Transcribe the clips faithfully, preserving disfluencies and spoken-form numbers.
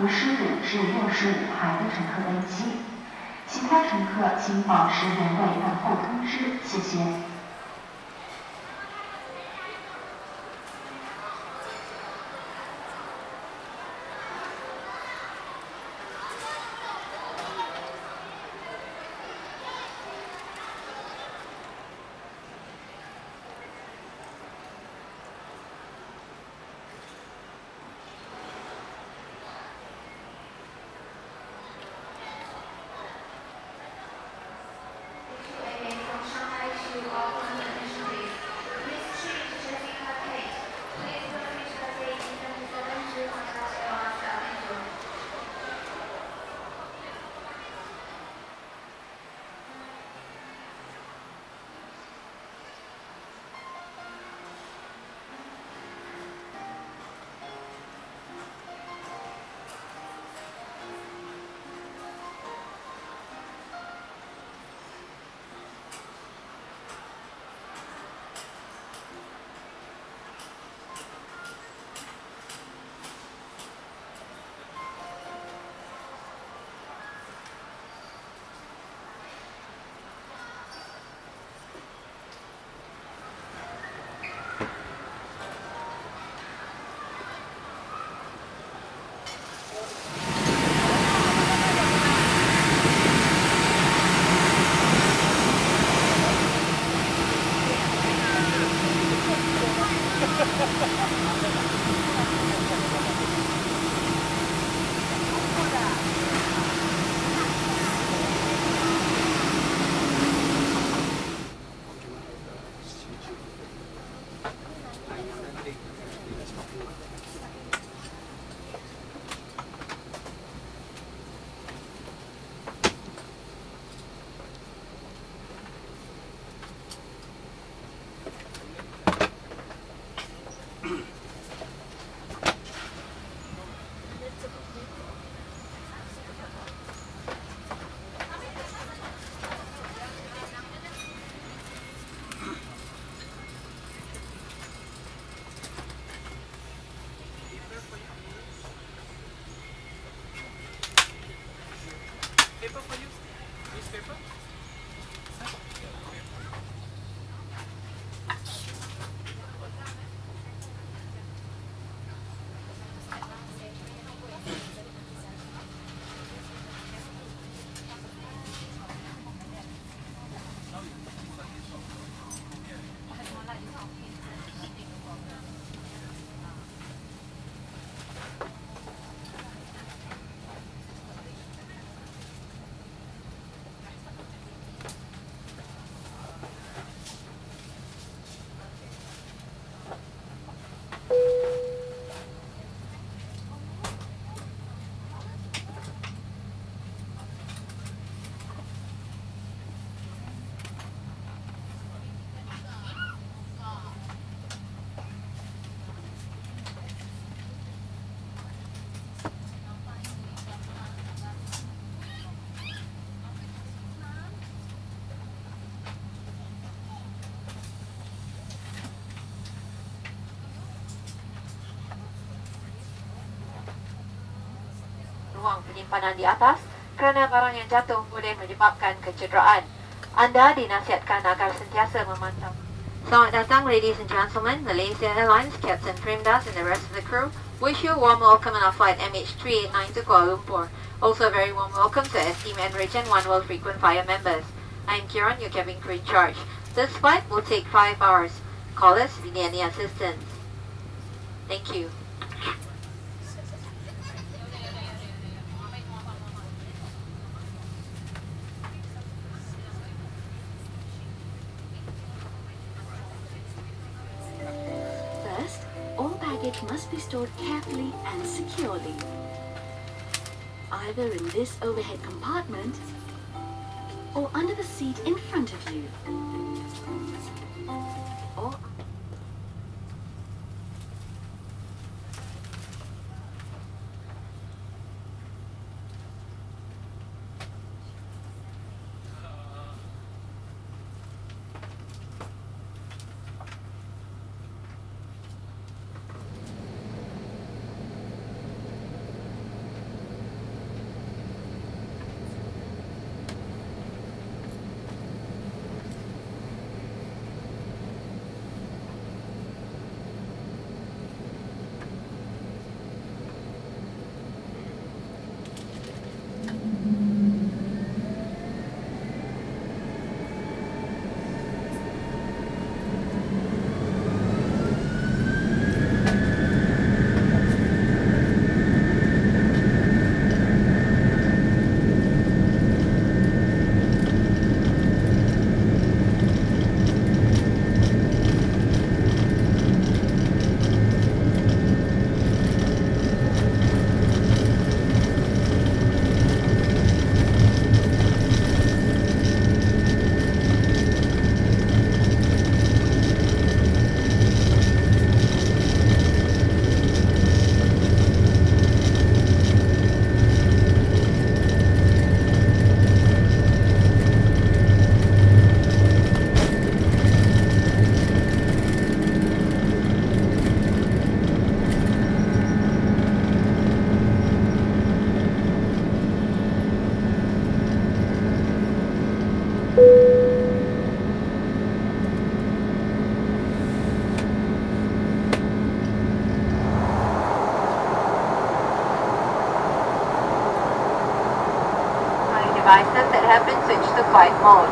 于失里至六十五排的乘客登机，其他乘客请保持原位等候通知，谢谢。 Penyimpanan di atas kerana barang yang jatuh boleh menyebabkan kecederaan. Anda dinasihatkan agar sentiasa memantau. Selamat datang, ladies and gentlemen. Malaysia Airlines, Captain Primdas and the rest of the crew wish you a warm welcome on our flight M H three eighty-nine to Kuala Lumpur. Also a very warm welcome to esteemed and Regent One World frequent flyer members. I am Kieran, your cabin crew in charge. This flight will take five hours. Call us if you need any assistance. Thank you. Must be stored carefully and securely, either in this overhead compartment or under the seat in front of you. Or switch to flight mode.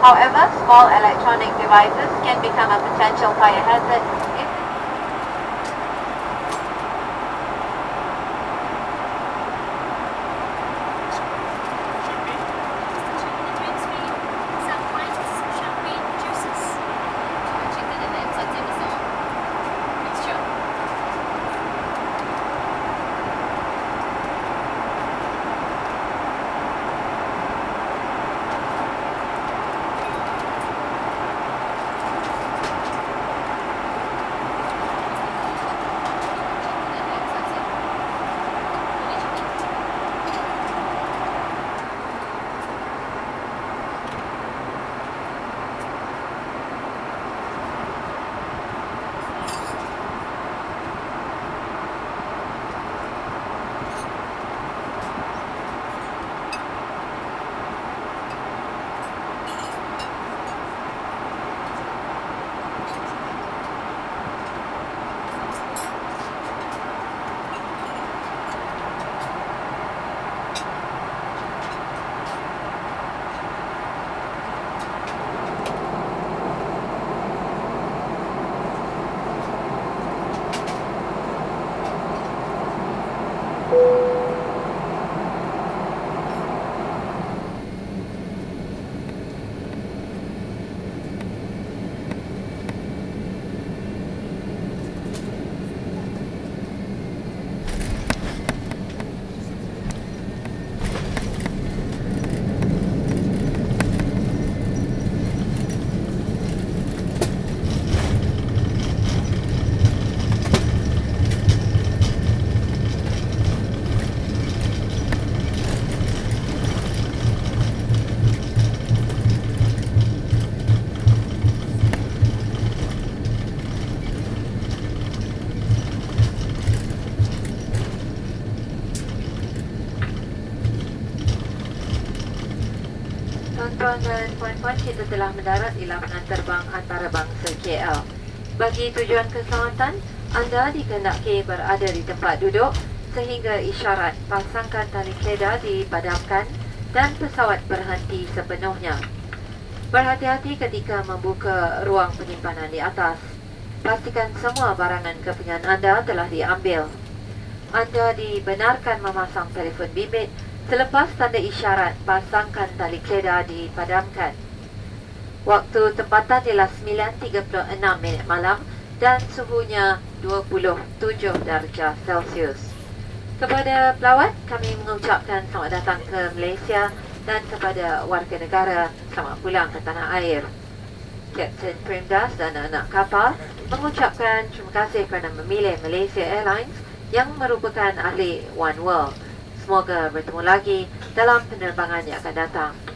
However, small electronic devices can become a potential fire hazard. Tuan-tuan dan puan-puan, kita telah mendarat di lapangan terbang antarabangsa K L. Bagi tujuan keselamatan, anda dikehendaki berada di tempat duduk sehingga isyarat pasangkan tali kedah dipadamkan dan pesawat berhenti sepenuhnya. Berhati-hati ketika membuka ruang penyimpanan di atas. Pastikan semua barangan kepunyaan anda telah diambil. Anda dibenarkan memasang telefon bimbit selepas tanda isyarat pasangkan tali kedah dipadamkan. Waktu tempatan ialah sembilan tiga puluh enam minit malam dan suhunya dua puluh tujuh darjah Celsius. Kepada pelawat, kami mengucapkan selamat datang ke Malaysia dan kepada warga negara, selamat pulang ke tanah air. Kapten Primdas dan anak-anak kapal mengucapkan terima kasih kerana memilih Malaysia Airlines yang merupakan ahli One World. Semoga bertemu lagi dalam penerbangan yang akan datang.